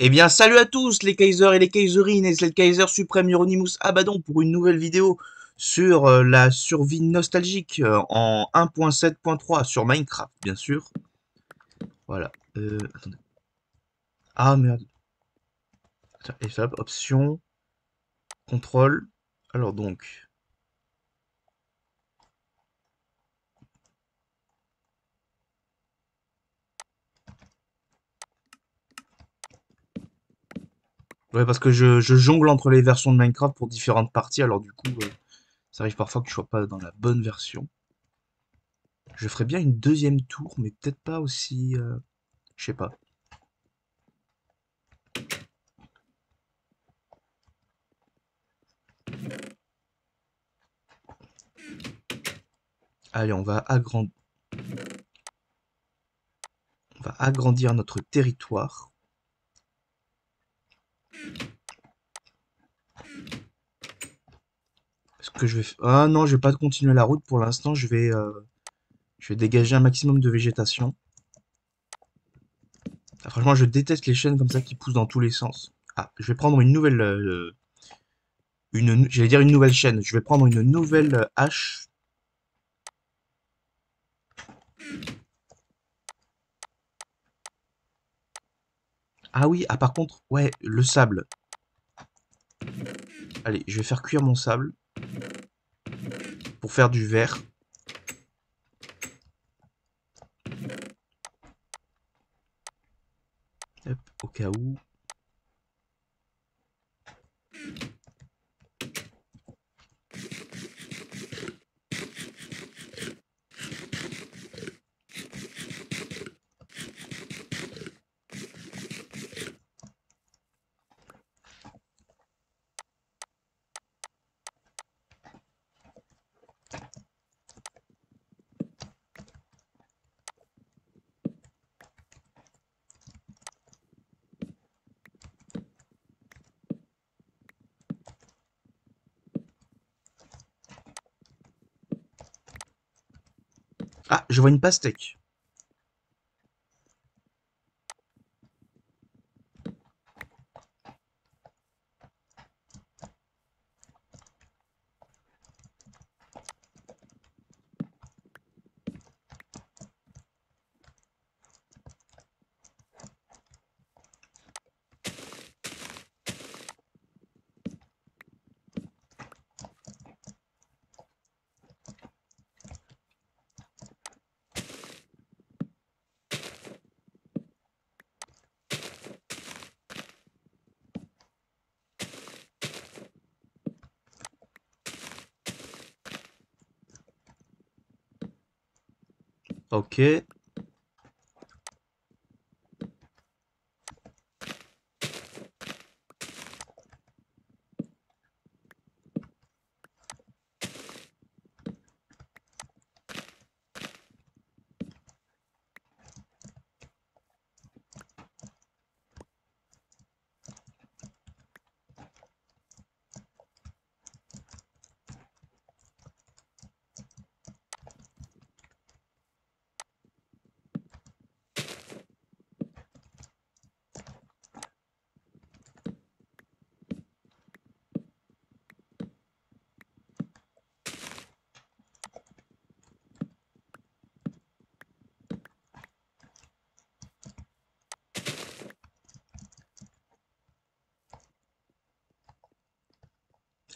Eh bien salut à tous les Kaisers et les Kaiserines, et c'est le Kaiser Suprême Hieronymus Abaddon pour une nouvelle vidéo sur la survie nostalgique en 1.7.3 sur Minecraft, bien sûr. Voilà. Attendez. Ah merde. Attends, option. Contrôle. Alors donc. Ouais, parce que je jongle entre les versions de Minecraft pour différentes parties, alors du coup, ça arrive parfois que je sois pas dans la bonne version. Je ferais bien une deuxième tour, mais peut-être pas aussi... je sais pas. Allez, on va agrandir notre territoire. Que je vais... Ah non, je vais pas continuer la route pour l'instant, je vais dégager un maximum de végétation. Ah, franchement, je déteste les chaînes comme ça qui poussent dans tous les sens. Ah, je vais prendre une nouvelle... J'allais dire une nouvelle chaîne. Je vais prendre une nouvelle hache. Ah oui, ah par contre, ouais, le sable. Allez, je vais faire cuire mon sable. Pour faire du verre. Hop, au cas où. Ah, je vois une pastèque. Ok.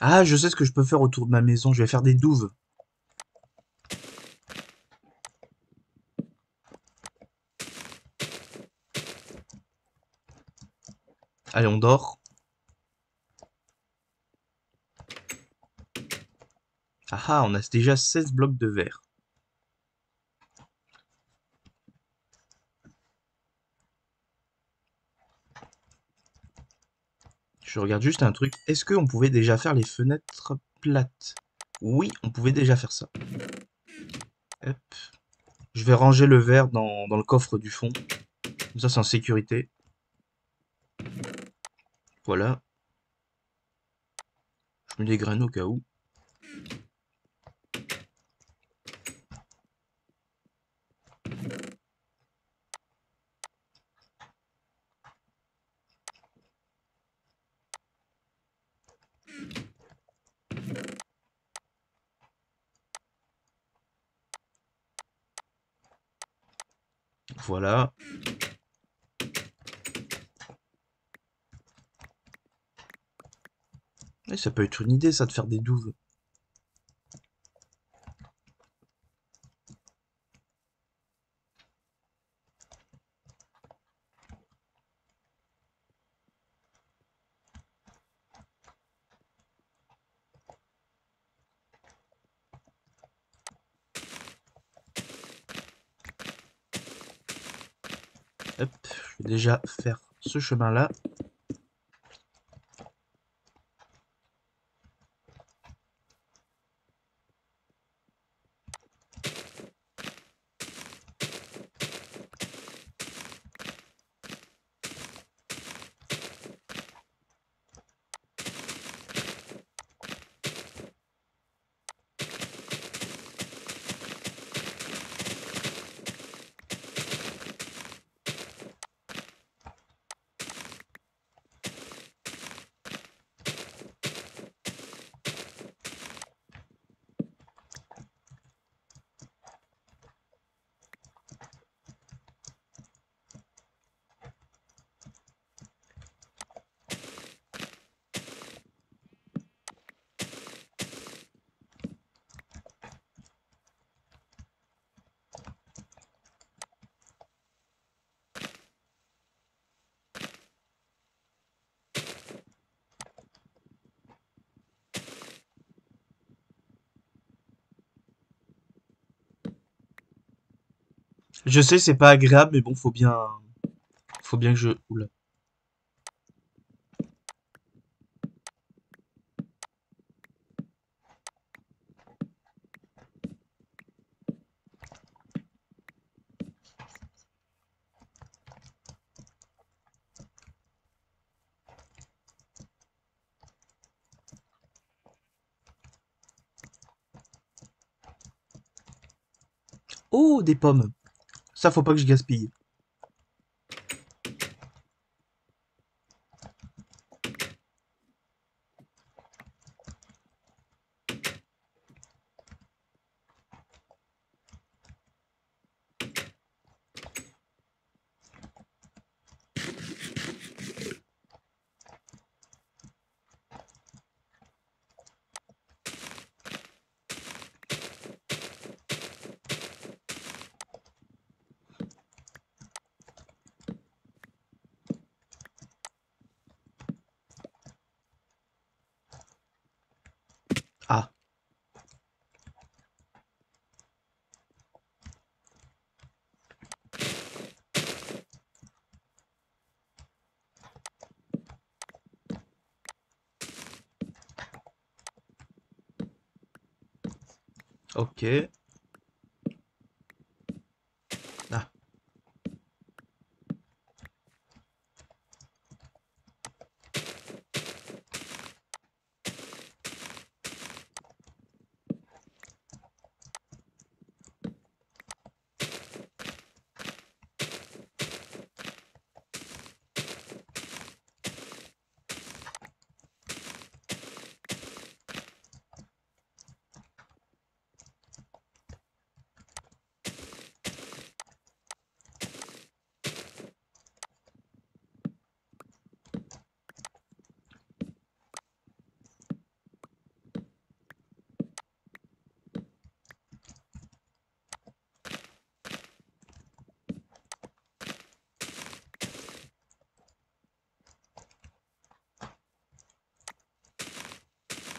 Ah, je sais ce que je peux faire autour de ma maison. Je vais faire des douves. Allez, on dort. Ah, on a déjà 16 blocs de verre. Je regarde juste un truc. Est-ce qu'on pouvait déjà faire les fenêtres plates? Oui, on pouvait déjà faire ça. Hop. Je vais ranger le verre dans le coffre du fond. Comme ça, c'est en sécurité. Voilà. Je mets des graines au cas où. Voilà. Et ça peut être une idée, ça, de faire des douves. Hop, je vais déjà faire ce chemin-là. Je sais, c'est pas agréable, mais bon, faut bien que je... Oula. Oh, des pommes. Ça, faut pas que je gaspille. Ok. Ah.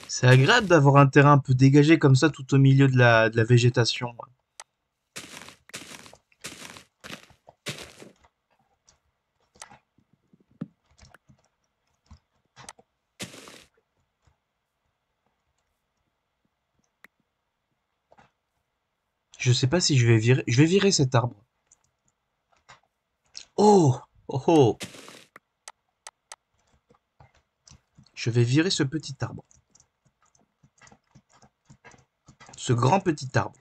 C'est agréable d'avoir un terrain un peu dégagé comme ça, tout au milieu de la végétation. Je sais pas si je vais virer... Je vais virer cet arbre. Oh! Oh oh! Je vais virer ce petit arbre. Ce grand petit arbre.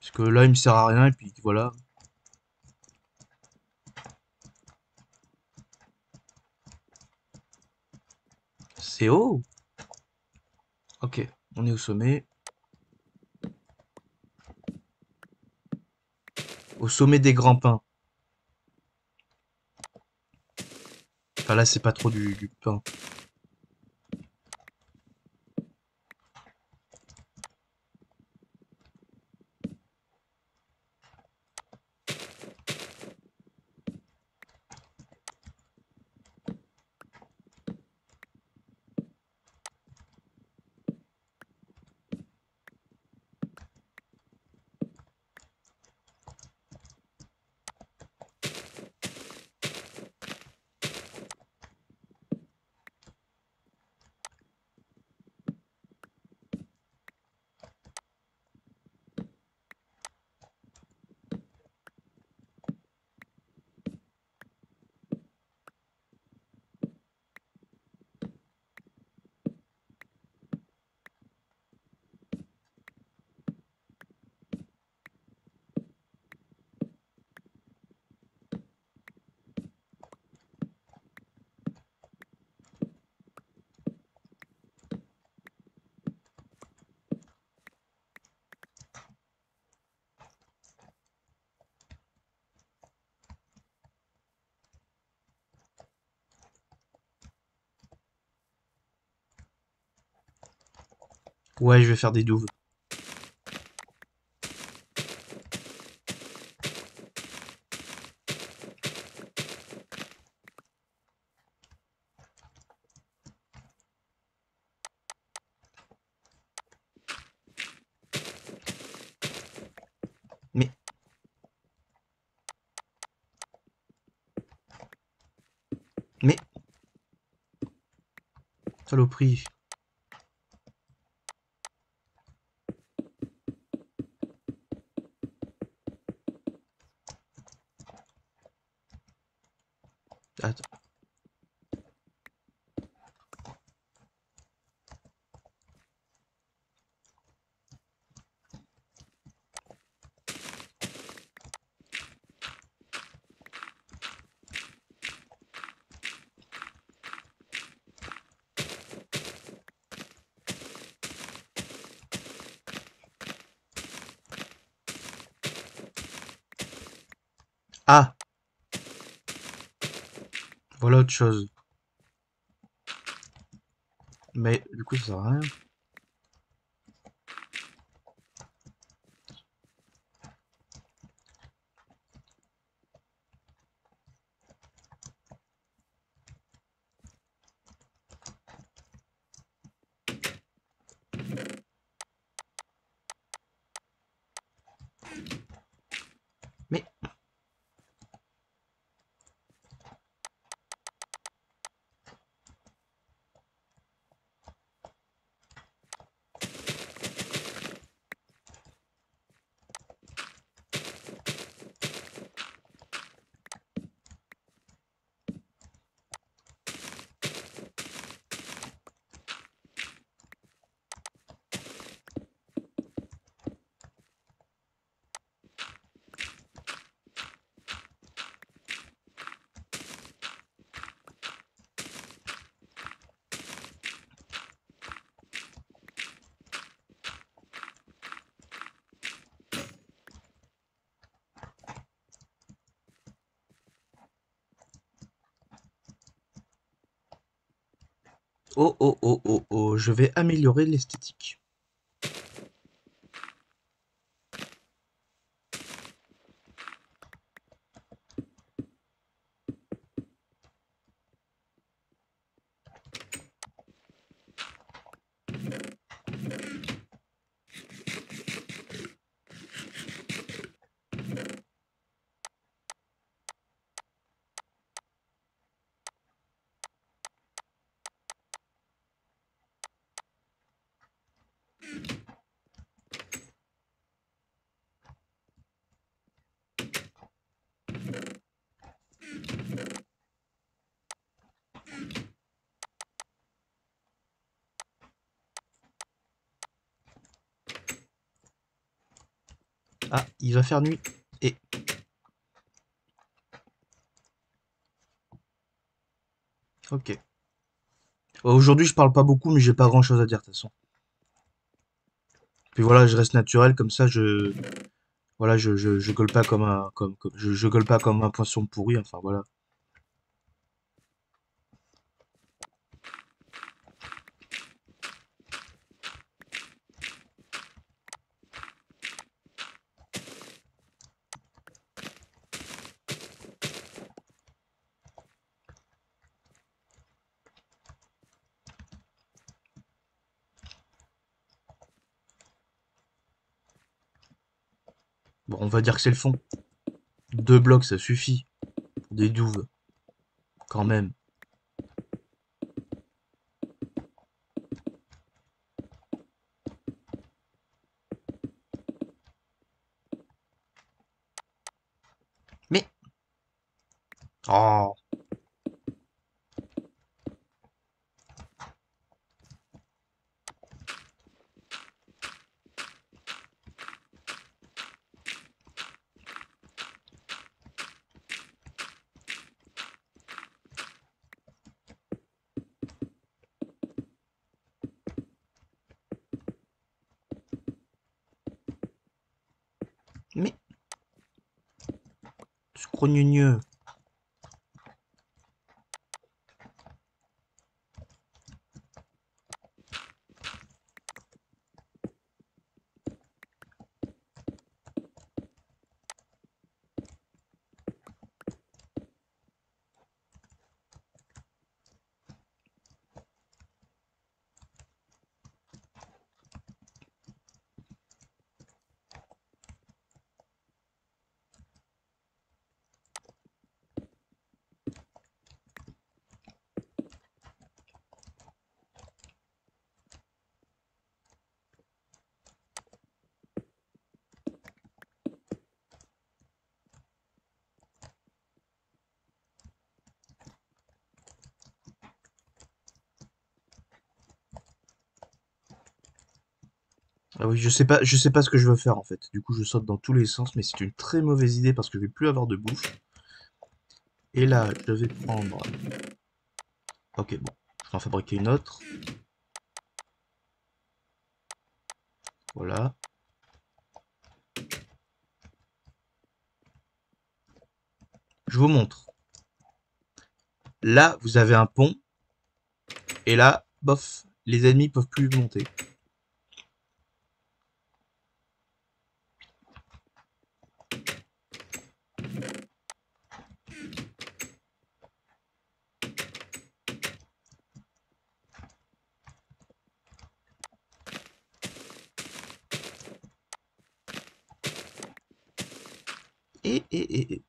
Parce que là, il me sert à rien, et puis voilà. C'est haut. Ok, on est au sommet. au sommet des grands pins. Enfin là c'est pas trop du pain. Ouais, je vais faire des douves. Mais... mais... Saloperie. Ah, voilà autre chose. Mais du coup ça sert à rien. Oh oh oh oh oh, je vais améliorer l'esthétique. Ah, il va faire nuit. Et... ok. Aujourd'hui, je parle pas beaucoup, mais j'ai pas grand chose à dire, de toute façon. Puis voilà, je reste naturel, comme ça, je... Voilà, je gueule pas comme un je gueule pas comme un poisson pourri, enfin voilà. Bon, on va dire que c'est le fond. 2 blocs, ça suffit. Des douves. Quand même. Mais... Oh. Mais... Scrogneux. Ah oui, je sais pas ce que je veux faire en fait. Du coup, je saute dans tous les sens, mais c'est une très mauvaise idée parce que je vais plus avoir de bouffe. Et là, je vais prendre... Ok, bon. Je vais en fabriquer une autre. Voilà. Je vous montre. Là, vous avez un pont. Et là, bof, les ennemis peuvent plus monter. Et.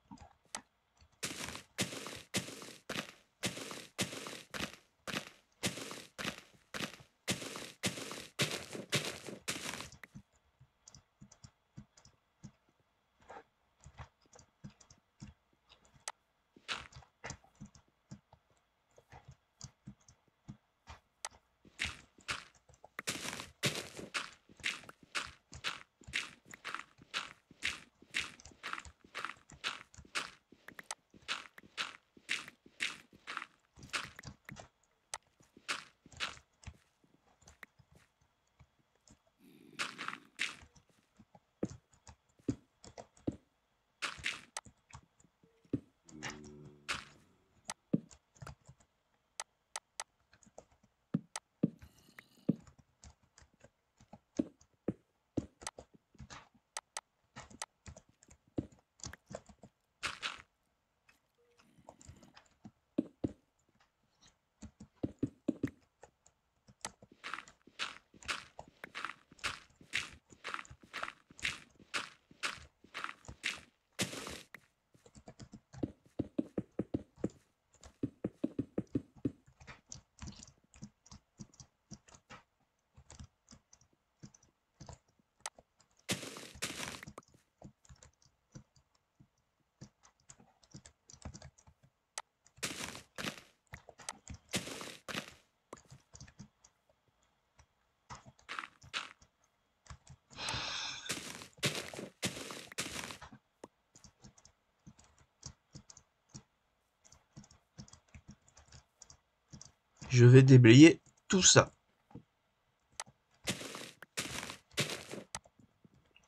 Je vais déblayer tout ça.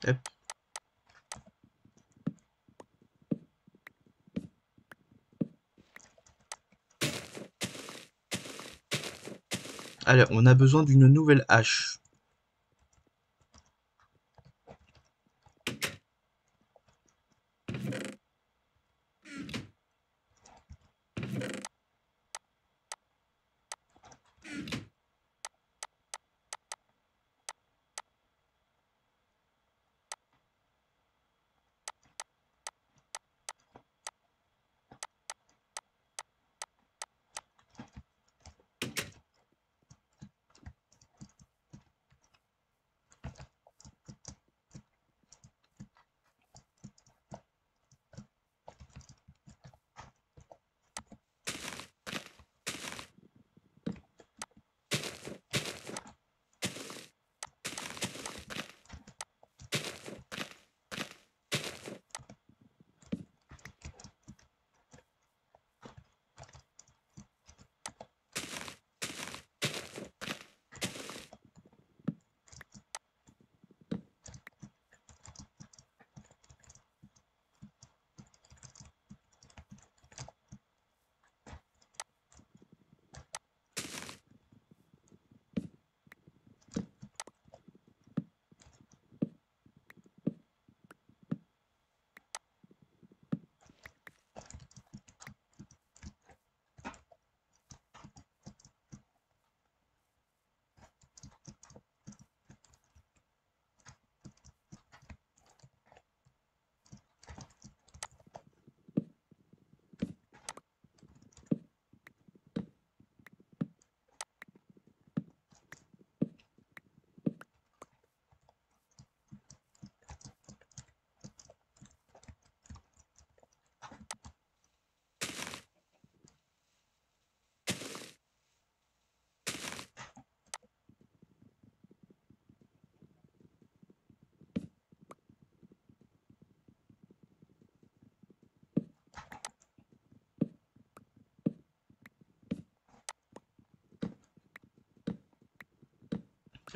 Hop. Allez, on a besoin d'une nouvelle hache.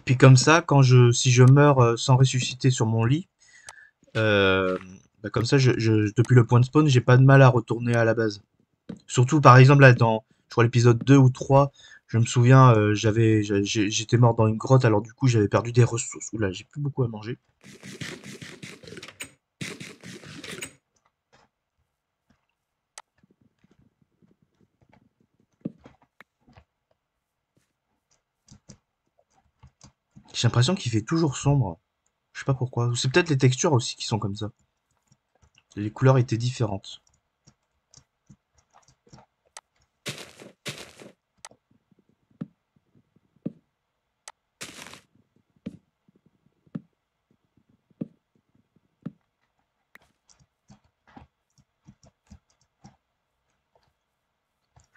Puis comme ça, quand si je meurs sans ressusciter sur mon lit, bah comme ça, depuis le point de spawn, j'ai pas de mal à retourner à la base. Surtout, par exemple, là, dans je crois l'épisode 2 ou 3, je me souviens, j'étais mort dans une grotte, alors du coup, j'avais perdu des ressources. Oula, j'ai plus beaucoup à manger. J'ai l'impression qu'il fait toujours sombre. Je sais pas pourquoi. C'est peut-être les textures aussi qui sont comme ça. Les couleurs étaient différentes.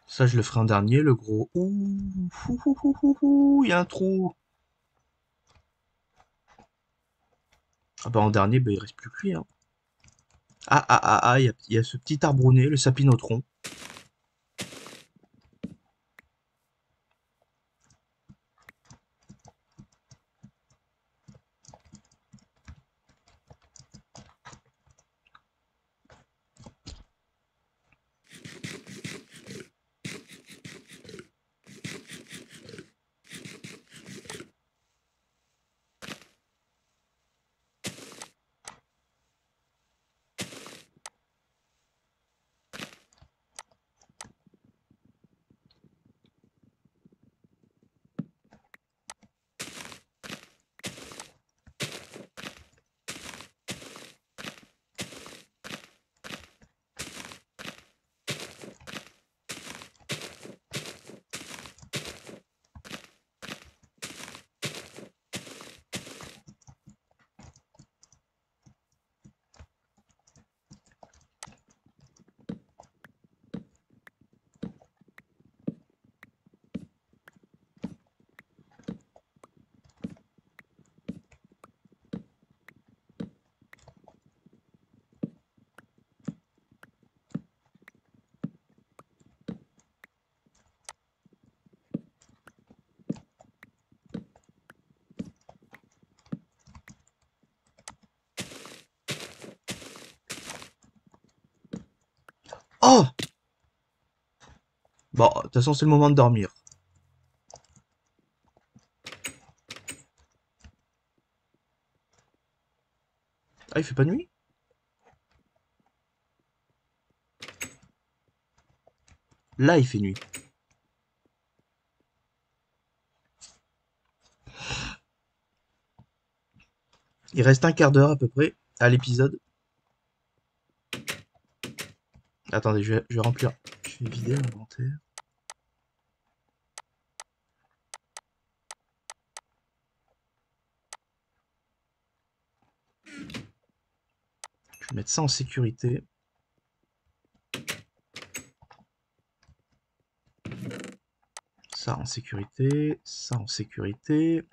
Ça, je le ferai en dernier, le gros. Ouh, il y a un trou. Ah bah en dernier, bah il reste plus que lui. Hein. Ah, il y a ce petit arbronné, le sapinotron. Oh! Bon, de toute façon, c'est le moment de dormir. Ah, il fait pas nuit? Là, il fait nuit. Il reste un quart d'heure à peu près à l'épisode. Attendez, je vais remplir. Je vais vider l'inventaire. Je vais mettre ça en sécurité. Ça en sécurité. Ça en sécurité.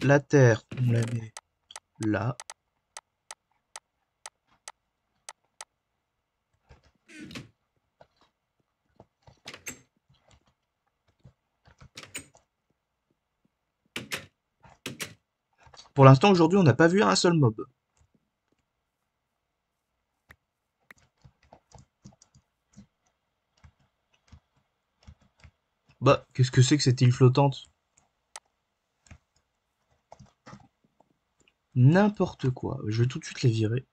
La terre, on la met là. Pour l'instant, aujourd'hui, on n'a pas vu un seul mob. Bah, qu'est-ce que c'est que cette île flottante? N'importe quoi. Je vais tout de suite les virer.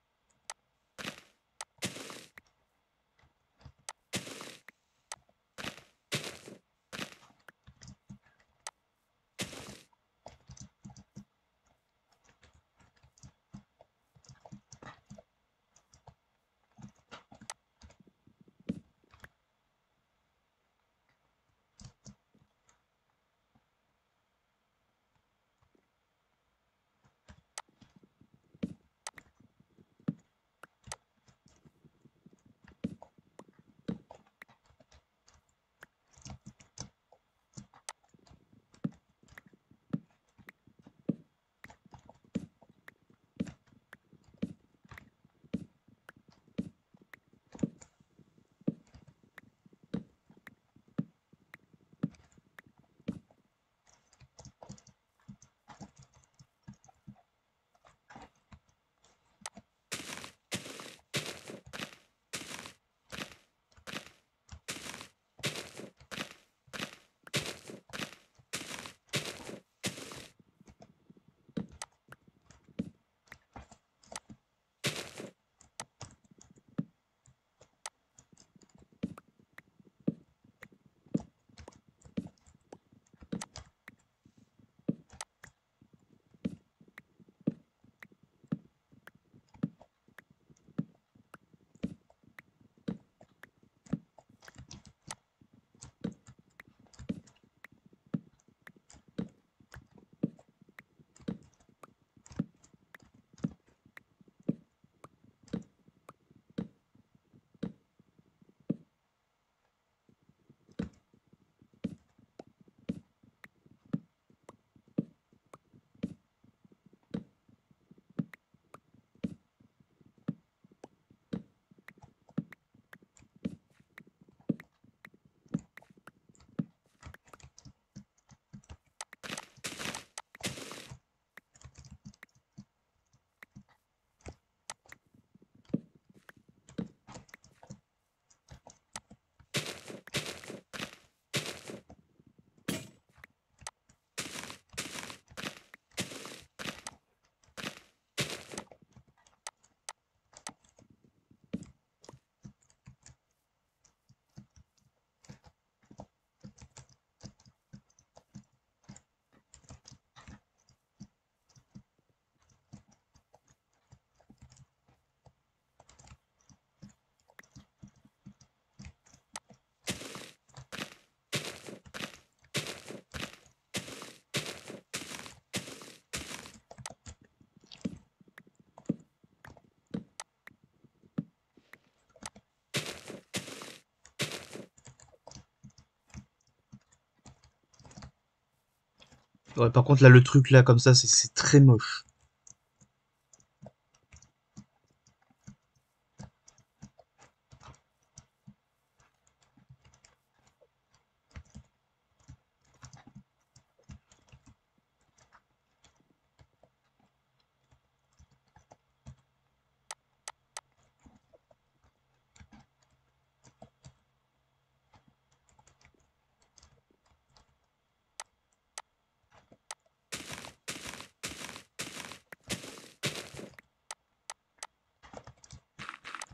Ouais, par contre, là, le truc, là, comme ça, c'est très moche.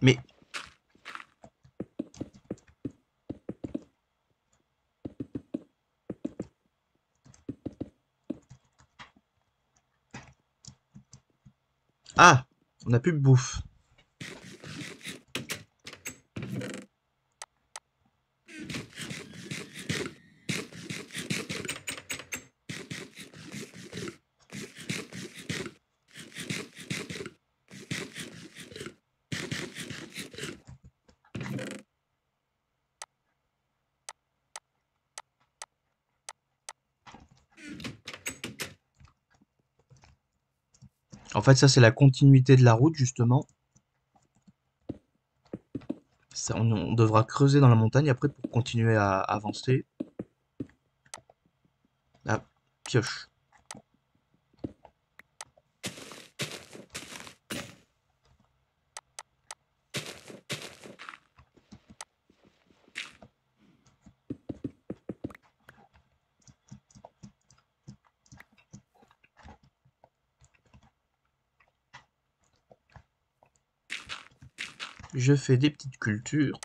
Mais... Ah, on n'a plus de bouffe. En fait, ça, c'est la continuité de la route, justement. Ça, on devra creuser dans la montagne, après, pour continuer à avancer. Ah, pioche. Je fais des petites cultures.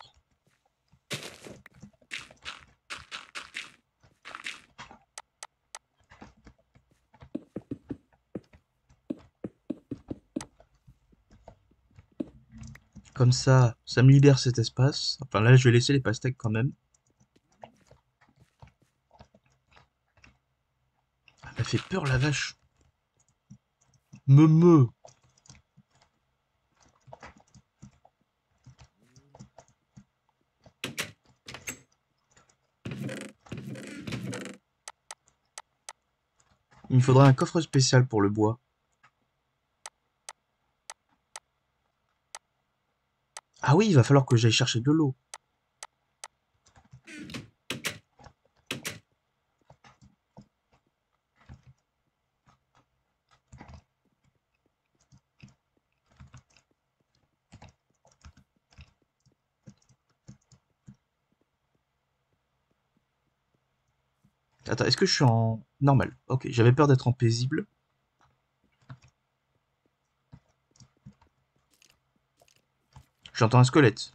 Comme ça, ça me libère cet espace. Enfin là, je vais laisser les pastèques quand même. Elle m'a fait peur la vache. Me. Il me faudra un coffre spécial pour le bois. Ah oui, il va falloir que j'aille chercher de l'eau. Attends, est-ce que je suis en... normal. Ok, j'avais peur d'être en paisible. J'entends un squelette.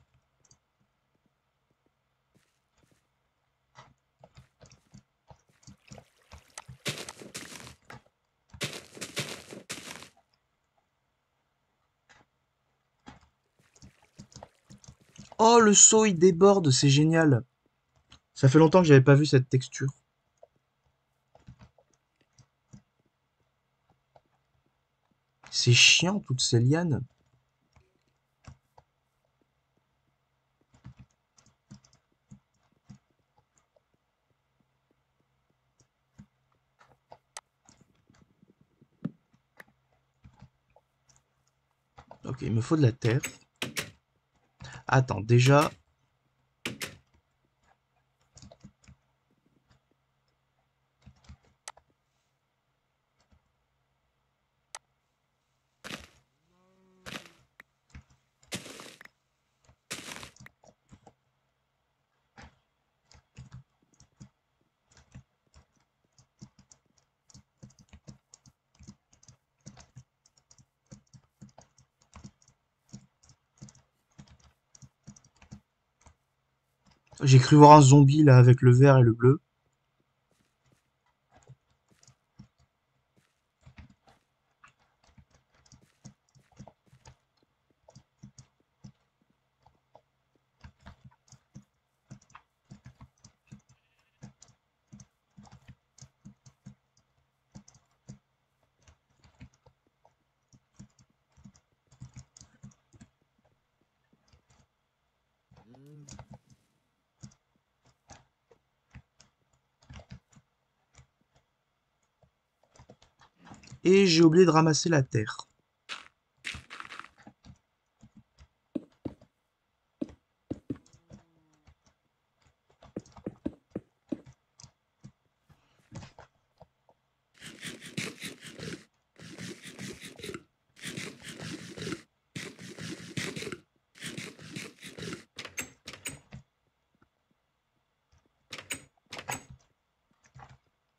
Oh, le seau, il déborde, c'est génial. Ça fait longtemps que j'avais pas vu cette texture. C'est chiant, toutes ces lianes. Ok, il me faut de la terre. Attends, déjà... J'ai cru voir un zombie là avec le vert et le bleu. Et j'ai oublié de ramasser la terre.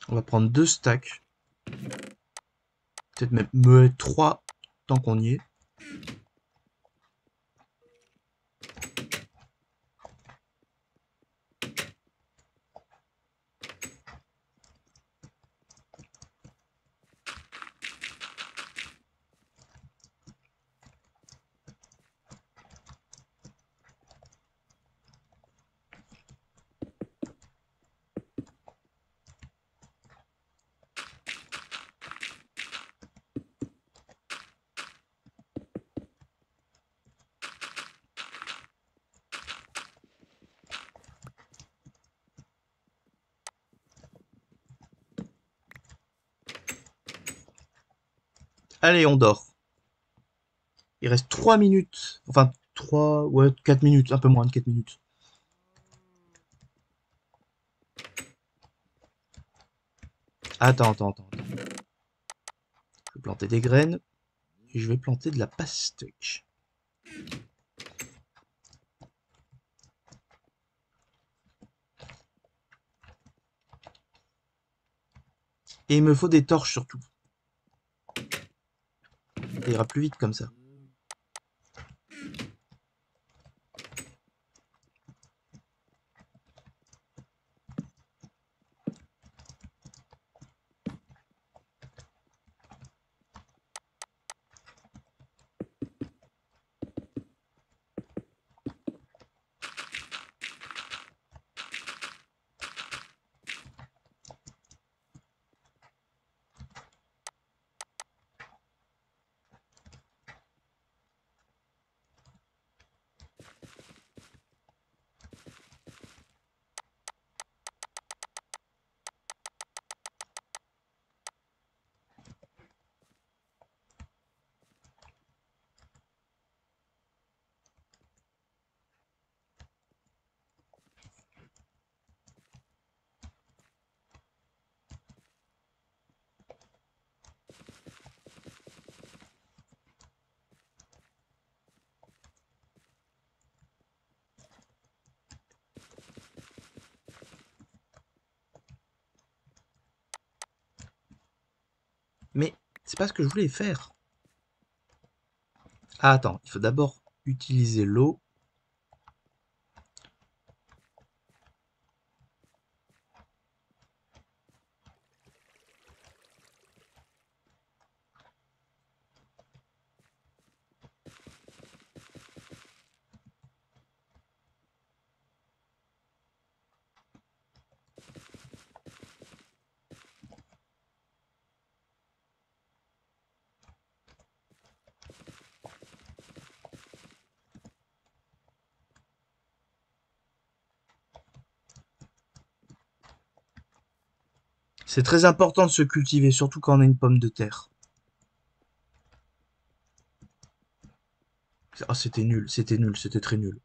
On va prendre 2 stacks. Peut-être même 3 tant qu'on y est. Allez, on dort. Il reste 3 minutes. Enfin, 3... Ouais, 4 minutes. Un peu moins de 4 minutes. Attends. Je vais planter des graines. Et je vais planter de la pastèque. Et il me faut des torches surtout. Ça ira plus vite comme ça. Mais c'est pas ce que je voulais faire. Ah, attends, il faut d'abord utiliser l'eau. C'est très important de se cultiver, surtout quand on a une pomme de terre. Ah, c'était nul, c'était très nul.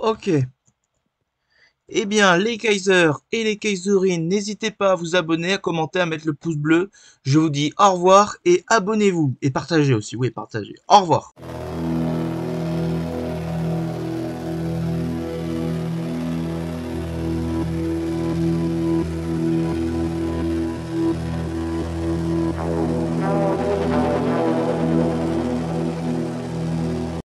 Ok. Eh bien, les Kaisers et les Kaiserines, n'hésitez pas à vous abonner, à commenter, à mettre le pouce bleu. Je vous dis au revoir et abonnez-vous. Et partagez aussi, oui, partagez. Au revoir.